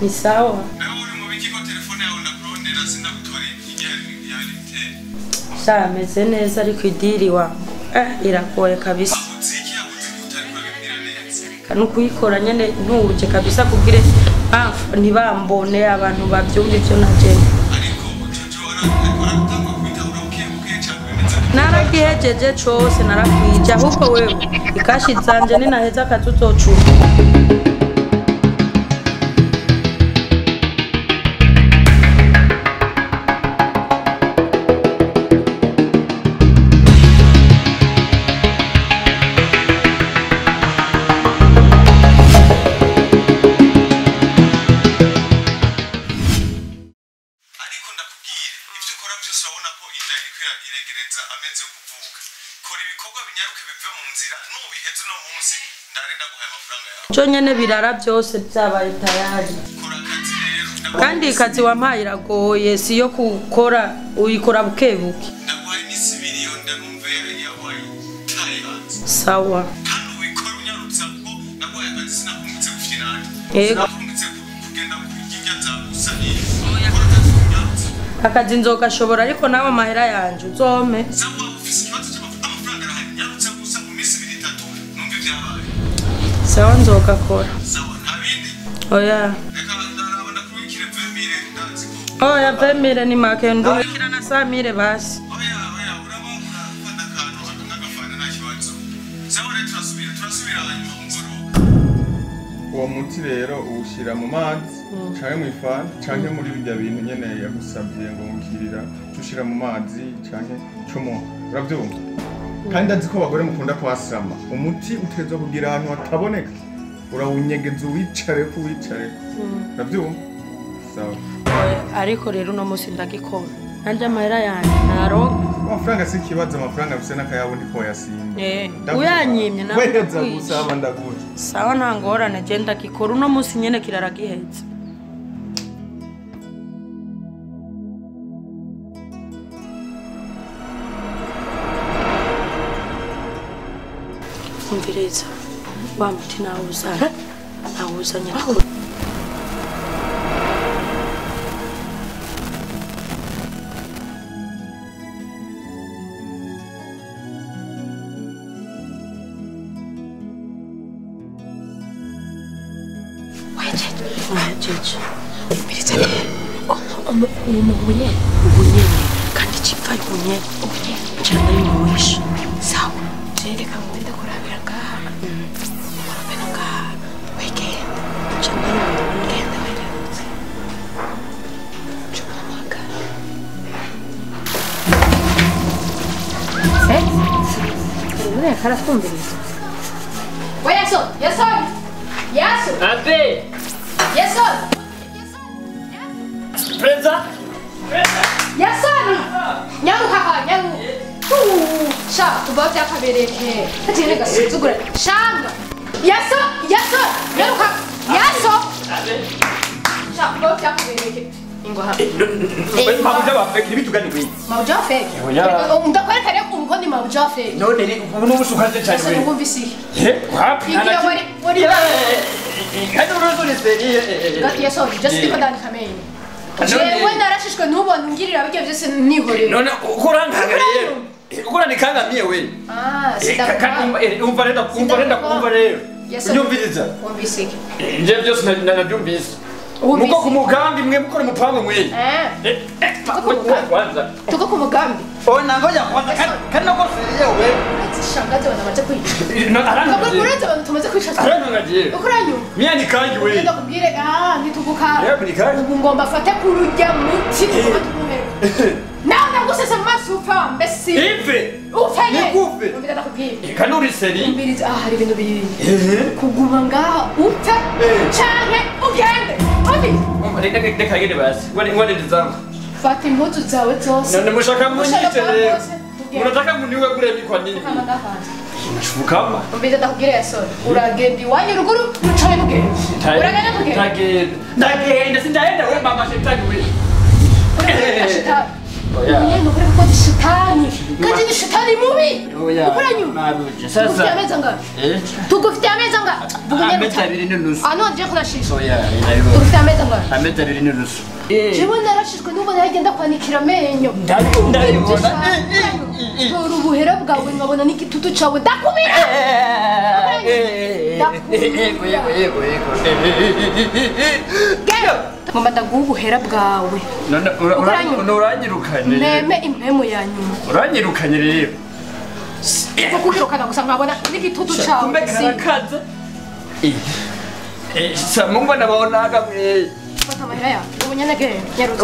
Nisawa. Sha meze neza ariko idiriwa irakoye kabisa. Kanu kuyikora nyene ntuje kabisa kubwire ntibambone abantu babyumva ibyo naje. Narakihejeje chose narakwija ahubwo wewe ikashizanje ni naheza katutocu. Chonyene birara byose byabaye tayari. Kandi ikazi wampaye iragoye siyo kukora uyikora bukebuke. Sawa. Akazi nzoka shobora ariko nawe amahera yanje uzome. Sawanzo kakora. Oya. Oya pemire ni makendo. Kira na samire basi. Oya urabona fanda kanu akangafana na chiwazo. Zawore turasubira ngoro. Uwo muti rero ushira mu mazi, cyane mu ifana, cyane muri bijya bintu nyene yagusabye ngo ngukirira, tushira mu mazi cyane cumo. Urabyumva? Kandi aziko bagore mukunda kwasama umuti utezwa kugira ahantu ataboneka urawunyegeza wicare kuwicare nabyo sawa ariko rero no musi ndagikora nanje amahera yanjye naro amafaranga sikibaza amafaranga bise nakayabundi ko yasimba uyanyimye na weza gusaba ndagura sawa ntangora nje ndagikora no musi nyene kiraragiheza Mvireza, wamuti nauza nyakuri. Wajeje. Mvireza, umunye, kandi chipfa umunye, chanda yumuishi. Sawa, jereka mwenda kurabira. Cara esconde isso. Olha só, eu sou. Yasu. Abe. Yasu. Presa. Presa. Yasu. Nyamu kaka, nyamu. Sha, tu bota a cabeça aqui. Tá tirando gasto, segura. Sha. Yasu, yasu. Nyamu kaka. Yasu. Abe. Sha, bota a cabeça aqui. Ingoha. Maujawa fake, ele tu ganha bem. Maujawa fake. Um da qual cara um ganha maujawa fake. Não dele, o não vou fazer chá. Você não vou vestir. Rápido. É do meu sonho seria. Gatinha só, já se quando anda também. Eu vou dar achas que não vou não girar porque você nem corre. Não, coranga. Coranga canga minha ué. Ah, se dá. Um pareda. Não visita. Um visita. Já não visita. Muko kumugambi mwe mukora mupanga mwe. Tuko kumugambi. Ona ngoja kwanza kandi nako siriye we. Atishangaje bana baje kwica. No aranga. Nako kureta abantu tumaze kwica. Aranga ngaje. Ukuranyu. Mya nikangi we. Nenda kubwire ntitukuka. Yego nikangi. Ngomba fate kurujya muti tukumere. Nawe ngusese masufa mbesi. Ive. Ufanye. Nikufe. Ngomba ndakubwire. Kanuri seri. Mbiri hari bintu biri. Kuguma ngaha upfe. Change ugende. Abi, reka gede basi. Ngone ndizangu. Fati mbuzu zawe zose. None mushaka munyitele. Unataka muniwe kure mikwa nini? Kama ndafanza. Nashukama. Umbita takugire yaso. Uragedi wanye ruguru rucaye muge. Uragenda muge. Ndagenda sindaenda we mama shetani we. Uragenda shitani. Добре ходи шитани. Къде ни шитани муми? Украиню. Дугтяме занга. Дугтяме занга. Ано отже хлаши. Дугтяме занга. Живот на рашишко нува на един да паникираме еньо. Рубу хераб гавен мабона ники туту чаву дакуми. Гео. Mama tagubu herap gawe. Nana uranjirukanye. Neme impemu yanyuma. Uranjirukanye rero. Kukushokana gusanga abona n'igitutu cyawe. Kumbekana kaza. Samumba nabonaga batamahiraya. Ubunyana gere.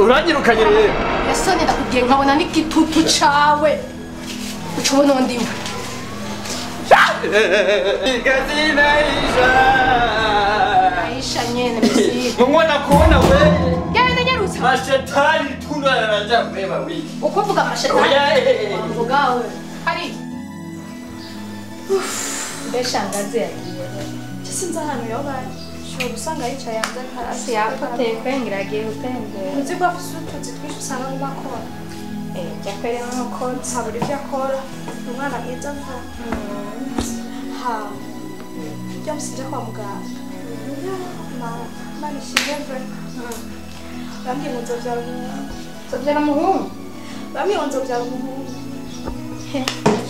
Uranjirukanye rero. Yasone ndakubwiye nkabona n'igitutu cyawe. Ucubona ndimwe. Igazina isha. Mwana kuona wewe. Gani nyarusa? Mashetani tundo anaraja mbeba wewe. Ukovuga mashetani. Oya. Uvuga wewe. Ari. Ndeshangaze yagiye. Kisinza hano yobaye. Sho gusanga yica yanze harasi yakoteka ngiragiye utende. Uzi kwa fusutu zitwisha sana mu makora. Cyakere nuko nsaburi byakora. Umwana mwiza mva. Ha. Jamsi kwa muganga. Manishijembe, bamwe muzobya muhungu, bamwe muzobya muhungu.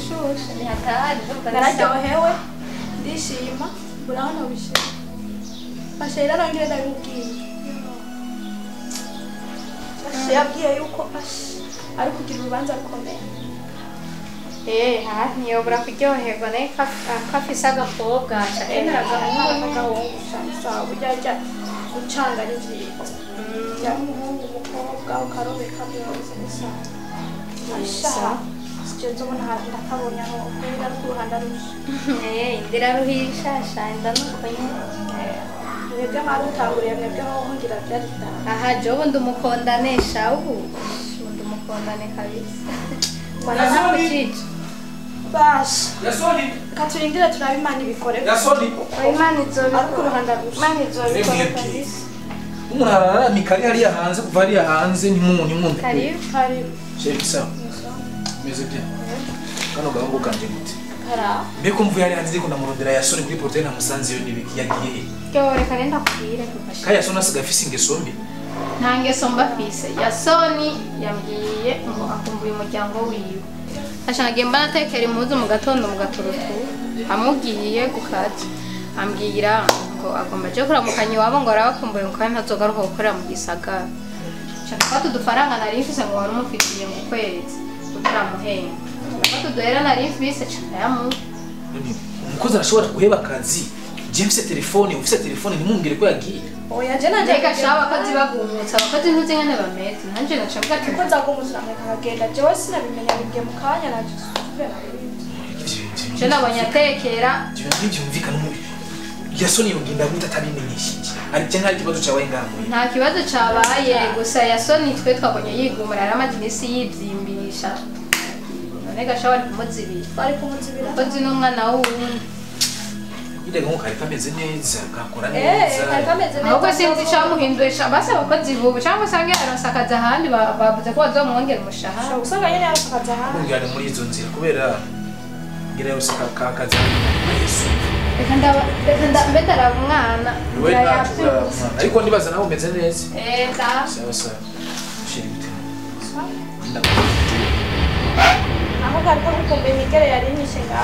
Shusha ni hatari, barajohewe, ndishima, burana bishe. Bashera nangire ndabibwiye. Bashiyabwiye yuko ari kugira urubanza rukomeye. Niyo burafiryoherwa naye kafise agakobwa akeneraga agahungu sawa ujya gucanga n'ivyiza yamuhungu umukobwa ukarobeka byose sawa masha sicyo ubona hafi ndakabonye aho kwira kuruhanda rusha indira ruhisha shanda n'ukonye mwebwe marutanguriye mwebwe aho ngira byari aha jobo ndumukondanesha ubu ndumukondane kabisa banaza kukica Bash. Yasoli. Katurindira turabimana ibikore. Yasoli. Imana izobikora. Ariko ruhanda gusa. Imana izobikora Paris. Umurara ni kari hari yahanze kuva ari yahanze ntimunti. Kari. Shekisa. Meze bien. Kano gahango kanje gute. Kara. Mbeko mvuye hari hanze ko namurondera Yasoli kuri porte na musanze yo nibiki yagiye. Kyo reka nenda kubira kubasha. Kaya Yasoli asiga fisi ngesombi. Ntange somba fisi. Yasoli yambwiye akumbuye umuryango wiwe. Ashaka mbana tekera imuzu mu gatondo mu gaturutu amugiye gukaza ambwira ngo agomba cyo kuramukanye wabo ngo arabakumbuye ngo kandi azogaruka gukorera mu gisagara cyangwa tudufaranga nari mfise ngo warumufitiye mu kwezi tutaramuheye ngo tudera nari mfise cyangwa umukozi arashobora guheba akazi James telefone ufise telefone nimumbwire ko yagiye oya je na ndeka shaba akazi bagumutsa abakozi ntuze nkane bameze nanje nacavuga ati ko nzagumutsa nkagenda je wese nabimenya bige mu kanya naje je nabanyatekera byumvikana mu Yasoni yongenda guta tabimenyishije ari je nka ikibazo cyawe ngaho nta kibazo cyabaye gusa Yasoni twe twabonye yigumura aramadinisi yibyimbisha nega shaba ari kumuzibira bazi no mwana wundi Idega ngo karifa meze neza gakora neza karifa meze neza ahubwo sinzi cyamuhindwisha basa abakozi vuba cyangwa sange arasakaza handi bavuze ko bazomwongera umushahara usanga yene arasakaza handi ungane muri izo nzira kubera ngira yo sakakaza Yesu reka ndaravumwana ariko ndibaza naho meze neza da sawa ushiri gute aho kariko gukombe mikere yari nishinga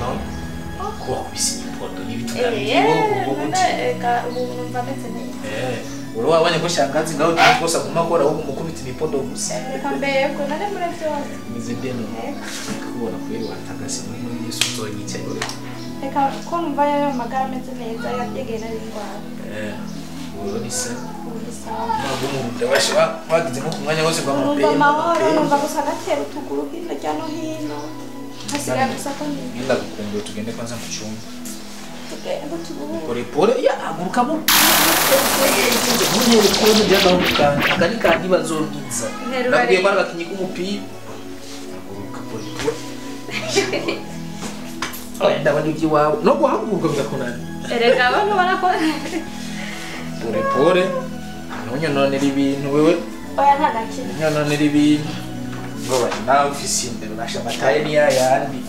no Kuwa kubisi nipoto nibitugambye ubu mpametse neza uruwa abanye ko shangazi ngaho tukosa kumakora ubu mukubita nipoto gusa kambe ko nane muri byose mizedeno kubona kweli watagase muri Yesu zonyice eka ko numva yayo magara meze neza yategera n'indwara urubisa bagumunda bashwa bagize mu kumwanya wose kwa mupeye numva gusa gatera utuguru hino cyano hino Bila kukumbu tugende kwanza mchungu. Pole ya aguruka mu. Munye rukoze jaga ukanga. Akari kandi bazongiza. Nakuye baraka kinyiku mupi. Aguruka pole pole. Oya ndabandi kiwawo. No kwa haguruka byakonani. Ereka abantu barakora. Pole pole. Nonyo none libintu wewe. Oya nta nakiri. Nonyo none libintu. Boa, na oficina, na chamatária a Andy.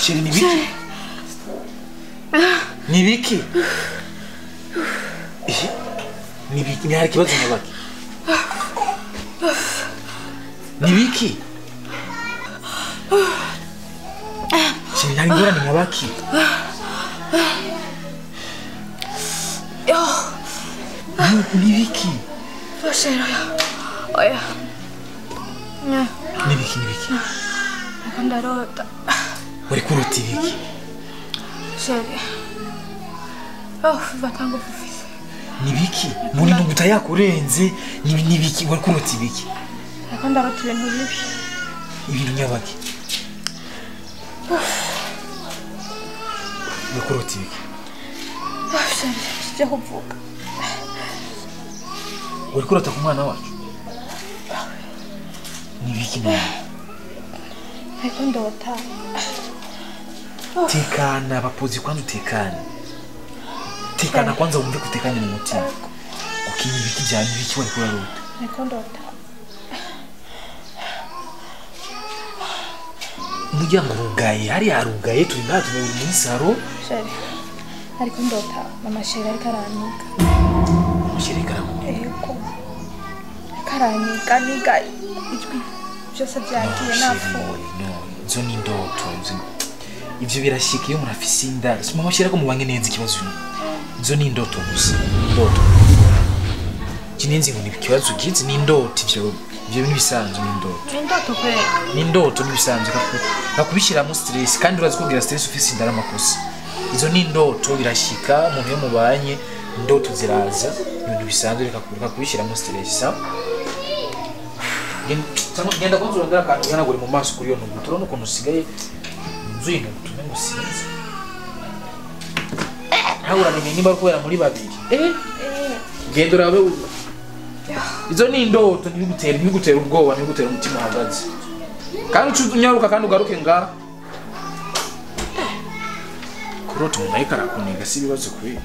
Chérie, Nibiki. Nibiki. Nibiki, Nibiki, bak sana bak. Nibiki. Şimdi yani buranın bak ki. Yok. Nibiki. Boşver o ya. Nibiki, Nibiki. Kandarota. Uri kuruta ibiki. Chérie. Oh, vatango fufise. Nibiki, muri nduguta yakurenze, nibiki uri kuruta ibiki. Kandarota ibintu bibi. Ibintu nyabaki. Uri kuruta ibiki. Oh, chérie, je revuka. Uri kuruta kumwana wacu. Nibiki nawe. Ndota. Tekana bapozi kwanza tekana. Tekana kwanza umve kutekana mu mutima. Ukinibiki jani biki wali kwa roto. Ndota. Mujya mugaye hari arugaye turi natwe muri saro. Sheri. Ari kundota mama sheri ari karanika. Sheri karanika. Eko. Karanika nigai. Ichwi. Sasa byagiye napfuye nzo ni ndoto nzo ivyo birashika iyo murafise indaro simama shira ko mubange neza ikibazo nzo ni ndoto gusa ndoto kinenzi ngo nikibazo gizi ni ndoto ivyo bintu bisanzwe ni ndoto kweli ni ndoto nibisanzwe nakubishira mu stress kandi urazi kugira stress ufise indaro makosa izo ni ndoto birashika mu byo mubanye ndoto ziraza ibintu bisanzwe rikakuruka kubishira mu stress Genda kwanza uragara kantu yana guri mu maso kuri yo n'ubutoro no kunusigaye nzu y'intu n'umusinzi. Ahura ni nimba kubera muri babiri. Genda urabe ubu. Izo ni ndoto nibigutera ubwoba nibigutera umutima hagaze. Kandi ucunyaruka kandi ugaruke nga Kuroto unayikara kunega si bibazo kwiye.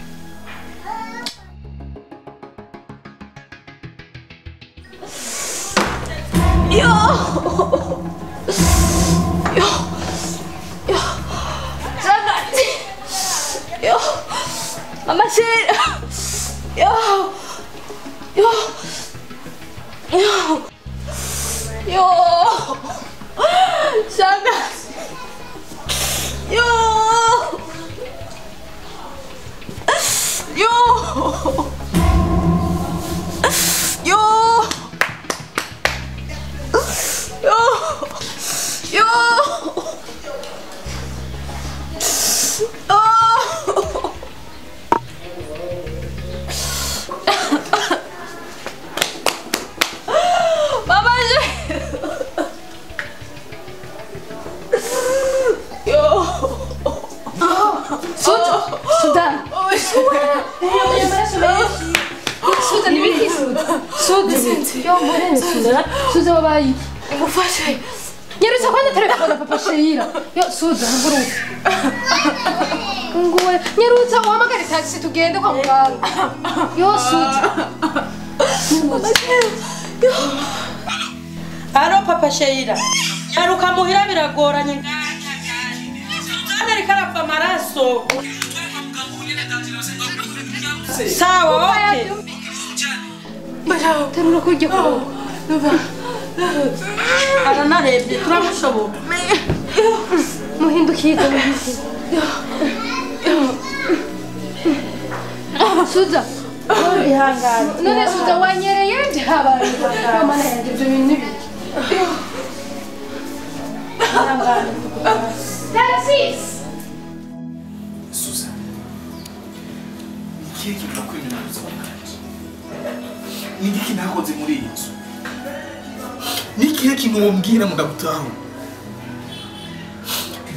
Haro Papa Sheila. Yaruka muhira biragoranye ngaka gani. Suzanne rikarapfa maraso. Sawa okay. Bajao temura kujya ko. Nuba. Arana rebye turamushoboka. Muhindukiye muhindukiye. Suza. Ihangane. None Suza wanyereye ndabaye. Mama naye ibyo bintu. Taxis. Suza. Igihe cyo kwinjira mu nzu. Nigiki nakoze muri iyi nzu. Nikihe kintu umbwira mugabutaho.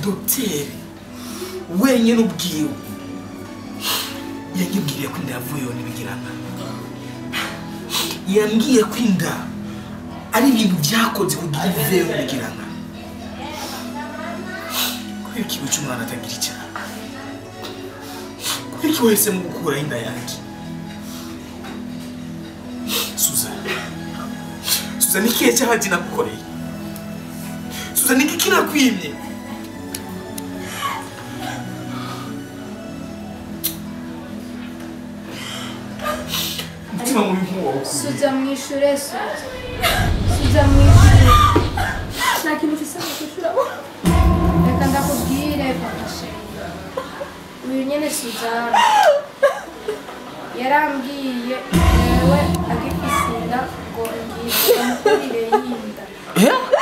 Docteur. Wenyine ubwiwe. Yangibwiye ko ndavuyo nibigirana. Yambwiye ko inda ari ibintu byakoze kugira iveho nibigirana. Kwiki ucumwana atagira cyane. Kwiki wese mu gukura inda yake. Suza nikiye cyahadi nagukoreye. Suza nikikira kwimye. Suza mwishure Suza mwishure Nakintu fisa kwishure Reka ndakubwire Papashe Uyu nyene Suza yarambwiye yewe agifise inda ngo ngiye kumukurira yinda